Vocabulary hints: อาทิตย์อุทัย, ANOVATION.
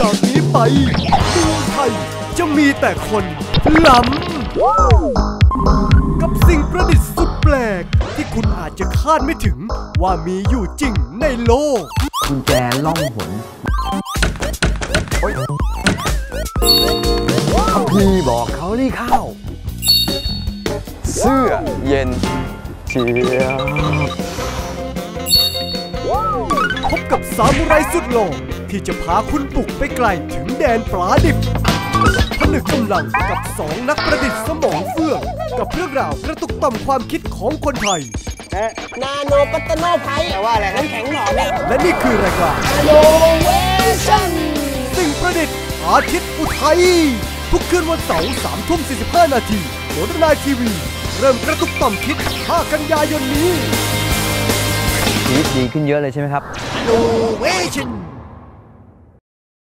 จากนี้ไปเมืองไทยจะมีแต่คนล้ำกับสิ่งประดิษฐ์สุดแปลกที่คุณอาจจะคาดไม่ถึงว่ามีอยู่จริงในโลกกุญแจล่องหนพี่บอกเขานี่ข้าวเสื้อเย็นเชียวพบกับซามูไรสุดหล่อที่จะพาคุณบุกไปไกลถึงแดนปลาดิบผนึกกำลังกับสองนักประดิษฐ์สมองเฟื่องกับเรื่องราวกระตุกต่อมความคิดของคนไทยนาโนปัตตโนไพร์แต่ว่าอะไรน้ำแข็งหน่อเนี่ยและนี่คือรายการนาโนเวชั่นสิ่งประดิษฐ์อาทิตย์อุทัยทุกคืนวันเสาร์3 ทุ่ม 45 นาทีโสดนายทีวีเริ่มกระตุกต่อมคิด5 กันยายนนี้ชีวิตดีขึ้นเยอะเลยใช่ไหมครับนาโนเวชั่น